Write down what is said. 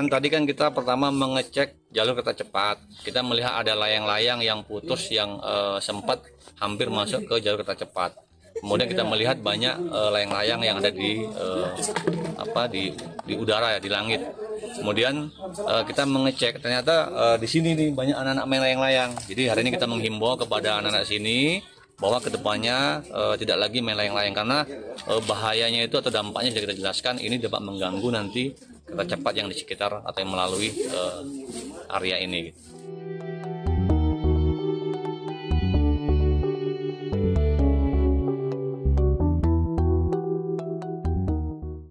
kendaraan. Tadi kan kita pertama mengecek jalur kereta cepat. Kita melihat ada layang-layang yang putus yang sempat hampir masuk ke jalur kereta cepat. Kemudian kita melihat banyak layang-layang yang ada di udara ya, di langit. Kemudian kita mengecek, ternyata di sini nih banyak anak-anak main layang-layang. Jadi hari ini kita menghimbau kepada anak-anak sini bahwa kedepannya tidak lagi main layang-layang, karena bahayanya itu atau dampaknya sudah kita jelaskan. Ini dapat mengganggu nanti kereta cepat yang di sekitar atau yang melalui area ini.